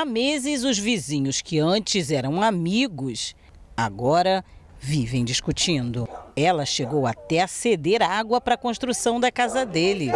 Há meses, os vizinhos que antes eram amigos, agora vivem discutindo. Ela chegou até a ceder água para a construção da casa dele.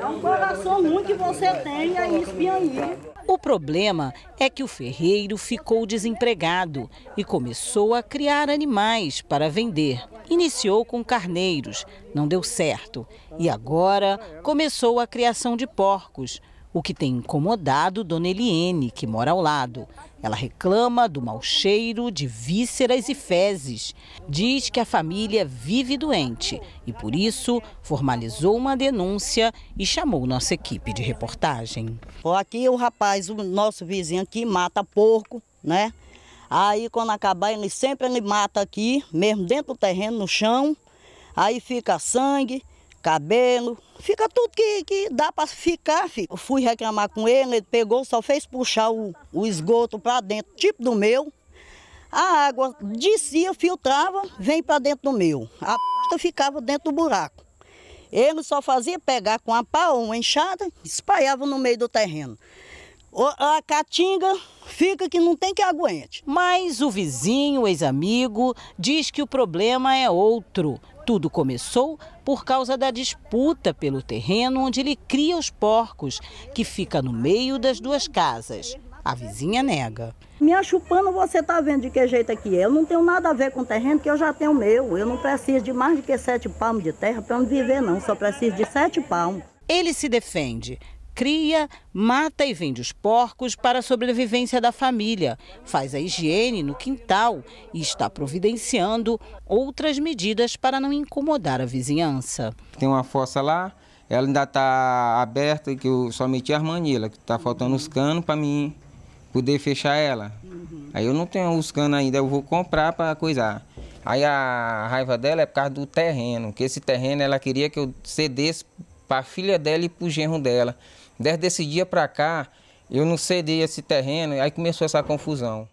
É um coração ruim que você tem aí, espiãinha. O problema é que o ferreiro ficou desempregado e começou a criar animais para vender. Iniciou com carneiros, não deu certo. E agora começou a criação de porcos, o que tem incomodado Dona Eliene, que mora ao lado. Ela reclama do mau cheiro de vísceras e fezes. Diz que a família vive doente e, por isso, formalizou uma denúncia e chamou nossa equipe de reportagem. Aqui o rapaz, o nosso vizinho aqui, mata porco, né? Aí quando acabar, ele sempre mata aqui, mesmo dentro do terreno, no chão. Aí fica sangue, cabelo, fica tudo que dá para ficar, filho. Eu fui reclamar com ele, ele pegou, só fez puxar o esgoto para dentro, tipo do meu. A água descia, filtrava, vem para dentro do meu. A p*** ficava dentro do buraco. Ele só fazia pegar com a pá ou uma enxada, espalhava no meio do terreno. A caatinga fica que não tem que aguente. Mas o vizinho, o ex-amigo, diz que o problema é outro. Tudo começou por causa da disputa pelo terreno onde ele cria os porcos, que fica no meio das duas casas. A vizinha nega. Me achupando, você tá vendo de que jeito aqui é. Eu não tenho nada a ver com o terreno, que eu já tenho o meu. Eu não preciso de mais do que 7 palmos de terra para eu viver, não. Só preciso de 7 palmos. Ele se defende. Cria, mata e vende os porcos para a sobrevivência da família, faz a higiene no quintal e está providenciando outras medidas para não incomodar a vizinhança. Tem uma fossa lá, ela ainda está aberta, que eu só meti as manilhas, que está faltando os canos para mim poder fechar ela. Aí eu não tenho os canos ainda, eu vou comprar para coisar. Aí a raiva dela é por causa do terreno, que esse terreno ela queria que eu cedesse para a filha dela e para o genro dela. Desde esse dia para cá, eu não cedi esse terreno, aí começou essa confusão.